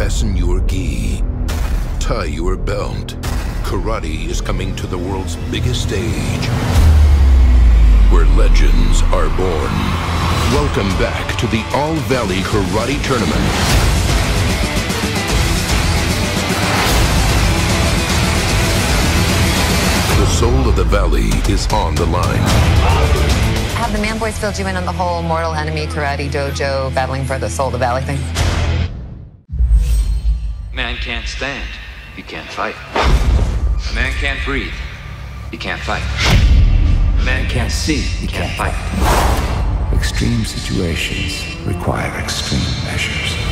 Fasten your gi. Tie your belt. Karate is coming to the world's biggest stage, where legends are born. Welcome back to the All Valley Karate Tournament. The soul of the valley is on the line. Have the Man Boys filled you in on the whole Mortal Enemy Karate Dojo battling for the soul of the valley thing? Man can't stand, you can't fight. A man can't breathe, you can't fight. A man can't see, you can't fight. Extreme situations require extreme measures.